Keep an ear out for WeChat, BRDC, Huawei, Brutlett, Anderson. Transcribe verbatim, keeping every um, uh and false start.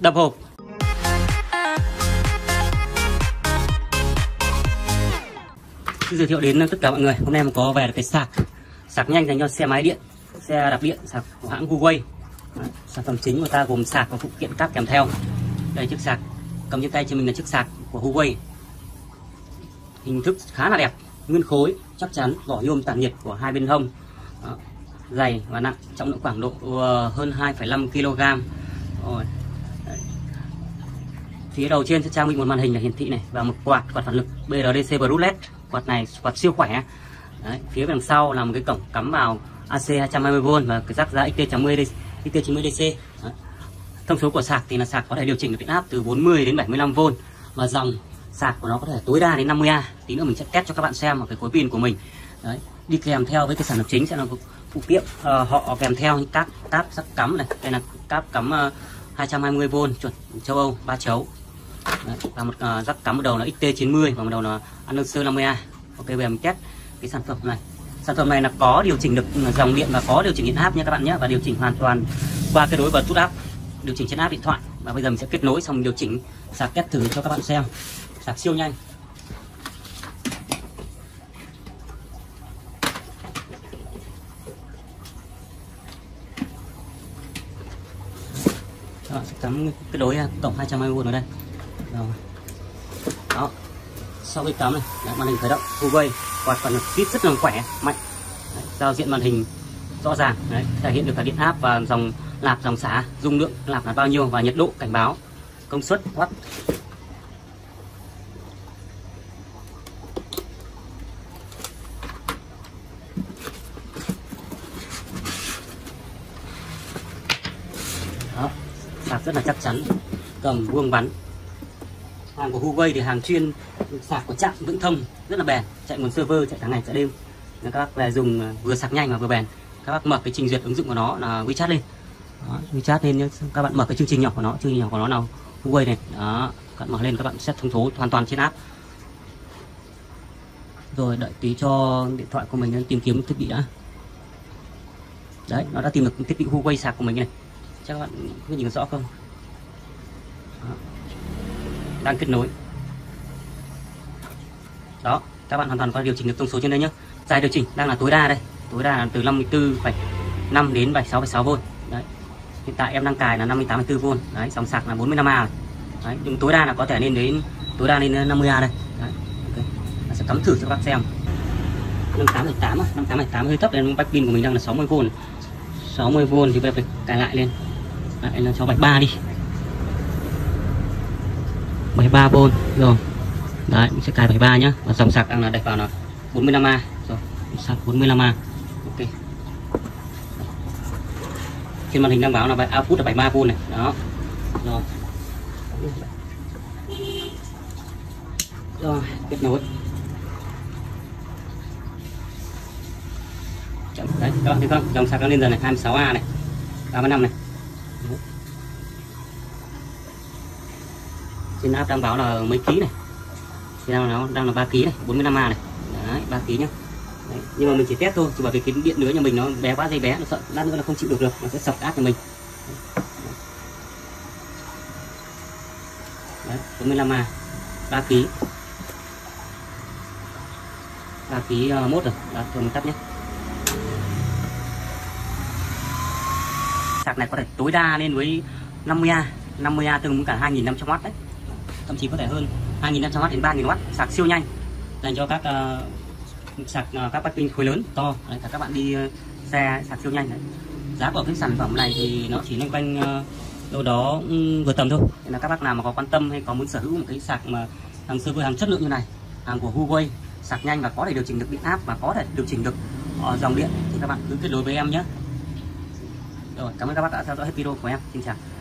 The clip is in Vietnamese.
đập hộp. Tôi giới thiệu đến tất cả mọi người, hôm nay mình có về được cái sạc sạc nhanh dành cho xe máy điện, xe đạp điện, sạc của hãng Huawei. Sản phẩm chính của ta gồm sạc và phụ kiện cáp kèm theo. Đây, chiếc sạc cầm trên tay cho mình là chiếc sạc của Huawei, hình thức khá là đẹp, nguyên khối, chắc chắn, vỏ nhôm tản nhiệt của hai bên hông. Đó, dày và nặng, trọng lượng khoảng độ hơn hai phẩy năm ki lô gam. Rồi. Phía đầu trên sẽ trang bị một màn hình là hiển thị này và một quạt quạt phản lực bê rờ đê xê Brutlett, quạt này quạt siêu khỏe. Đấy, phía đằng sau là một cái cổng cắm vào a xê hai trăm hai mươi vôn và cái rắc ra ích tê chín mươi đê xê. Thông số của sạc thì là sạc có thể điều chỉnh được điện áp từ bốn mươi đến bảy mươi lăm vôn và dòng sạc của nó có thể tối đa đến năm mươi A. Tí nữa mình sẽ test cho các bạn xem ở cái khối pin của mình. Đấy, đi kèm theo với cái sản phẩm chính sẽ là phụ kiện à, họ kèm theo những cáp cáp sắp cắm này, đây là cáp cắm uh, hai trăm hai mươi vôn chuẩn châu Âu ba chấu. Đấy, và một uh, rắc cắm một đầu là ích tê chín mươi và một đầu là Anderson năm mươi A. Ok, bây giờ mình test cái sản phẩm này. Sản phẩm này là có điều chỉnh được dòng điện và có điều chỉnh điện áp nha các bạn nhé, và điều chỉnh hoàn toàn qua kết nối Bluetooth app, điều chỉnh trên app điện thoại. Và bây giờ mình sẽ kết nối xong điều chỉnh sạc test thử cho các bạn xem. Sạc siêu nhanh. Đó, cắm kết nối tổng hai trăm hai mươi vôn ở đây. Rồi. Đó. Sau khi cắm này, đấy, màn hình khởi động Huawei, quạt phản lực tít rất là khỏe, mạnh. Đấy, giao diện màn hình rõ ràng, đấy, thể hiện được cả điện áp và dòng lạp, dòng xả, dung lượng lạp là bao nhiêu và nhiệt độ cảnh báo, công suất watt. Đó, sạc rất là chắc chắn, cầm vuông bắn. Hàng của Huawei thì hàng chuyên sạc của trạm Viễn Thông, rất là bền, chạy nguồn server, chạy cả ngày cả đêm. Nên các bác về dùng vừa sạc nhanh và vừa bền. Các bác mở cái trình duyệt ứng dụng của nó là WeChat lên. Đó, WeChat lên nhé, các bạn mở cái chương trình nhỏ của nó, chương trình nhỏ của nó là Huawei này. Đó, các bạn mở lên, các bạn set thông số hoàn toàn trên app. Rồi đợi tí cho điện thoại của mình tìm kiếm thiết bị đã. Đấy, nó đã tìm được thiết bị Huawei sạc của mình này. Chắc các bạn có nhìn rõ không? Đó, đang kết nối. Đó, các bạn hoàn toàn có điều chỉnh được thông số trên đây nhé. Dài điều chỉnh đang là tối đa đây, tối đa là từ năm mươi tư phẩy năm đến bảy mươi sáu phẩy sáu vôn. Đấy, hiện tại em đang cài là năm mươi tám phẩy bốn vôn. Đấy, dòng sạc là bốn mươi lăm A. Đấy, nhưng tối đa là có thể lên đến tối đa lên năm mươi A đây. Đấy, okay. Mình sẽ cắm thử cho các bạn xem. năm mươi tám phẩy tám, năm mươi tám phẩy tám hơi thấp, nên back pin của mình đang là sáu mươi vôn. sáu mươi vôn thì bây giờ phải cài lại lên. Đấy, là cho bảy mươi ba đi. bảy mươi ba vôn rồi. Đấy, mình sẽ cài bảy mươi ba nhá. Và dòng sạc đang là đặt vào là bốn mươi lăm A rồi. Sạc bốn mươi lăm A. Ok. Trên màn hình đang báo là output là bảy mươi ba vôn này. Đó. Rồi. Rồi, kết nối. Đấy, các bạn thấy không? Dòng sạc đang lên dần này, hai mươi sáu A này, ba mươi lăm này. Trên app đang báo là mấy ký này, thì nó đang là ba ký này, bốn mươi lăm A này. Đấy, ba ký nhá. Đấy, nhưng mà mình chỉ test thôi, chỉ bởi vì cái điện lưới nhà mình nó bé quá, dây bé, nó sợ lát nữa là không chịu được được, nó sẽ sập app của mình. Đấy, bốn mươi lăm A, ba ký, ba ký uh, mốt rồi. Đó, thôi mình tắt nhé. Sạc này có thể tối đa lên với năm mươi A, năm mươi A tương ứng cả hai nghìn năm trăm oát đấy, thậm chí có thể hơn hai nghìn năm trăm oát đến ba nghìn oát, sạc siêu nhanh dành cho các uh, sạc uh, các pin khối lớn to. Đấy, các bạn đi uh, xe sạc siêu nhanh đấy. Giá của cái sản phẩm này thì nó chỉ loanh quanh uh, đâu đó um, vừa tầm thôi. Nên là các bác nào mà có quan tâm hay có muốn sở hữu một cái sạc mà hàng server, hàng chất lượng như này, hàng của Huawei sạc nhanh và có thể điều chỉnh được điện áp và có thể điều chỉnh được uh, dòng điện thì các bạn cứ kết nối với em nhé. Rồi, cảm ơn các bác đã theo dõi hết video của em. Xin chào.